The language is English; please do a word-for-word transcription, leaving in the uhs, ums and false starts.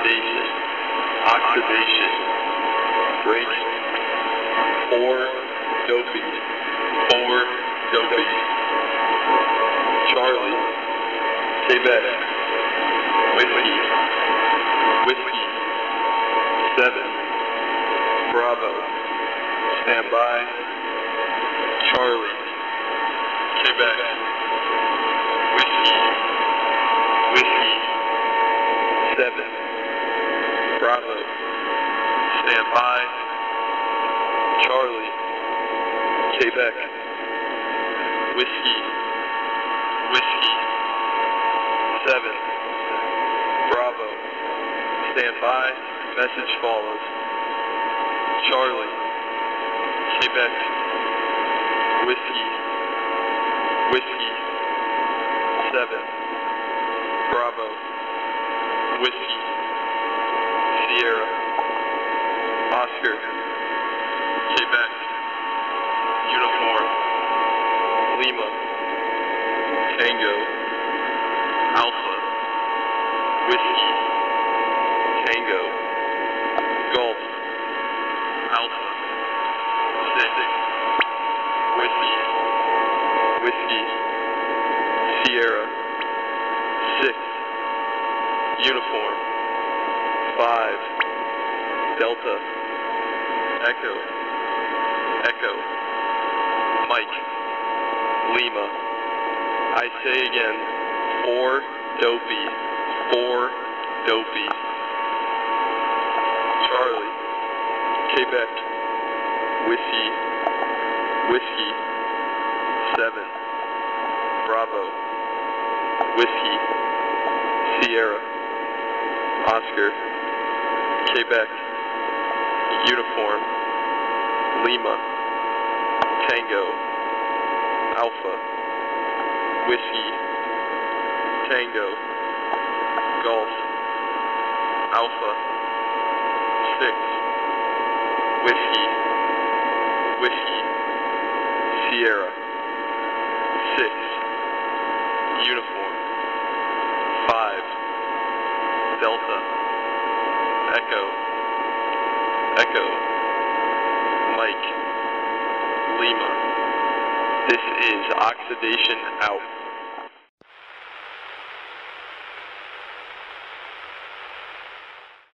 Oxidation. Oxidation. Break. Or Dopey. Or Dopey. Charlie. Quebec. Whiskey. Whiskey. Seven. Bravo. Stand by. Charlie. Quebec. Seven. Bravo. Stand by. Charlie. Quebec. Whiskey. Whiskey. Seven. Bravo. Stand by. Message follows. Charlie. Quebec. Whiskey. Whiskey. Seven. Bravo. Whiskey, Sierra, Oscar, Quebec, Uniform, Lima, Tango, Alpha, Whiskey, Tango, Golf, Alpha, Sending, Whiskey, Whiskey, Sierra, Six. Uniform, five, Delta, Echo, Echo, Mike, Lima, I say again, four, Dopey, four, Dopey, Charlie, Quebec, Whiskey, Whiskey, seven, Bravo, Whiskey, Sierra, Oscar, Quebec, Uniform, Lima, Tango, Alpha, Whiskey, Tango, Golf, Alpha, Six, Whiskey, Whiskey, Sierra, Six, Uniform, Five, Delta, Echo, Echo, Mike, Lima. This is Oxidation out.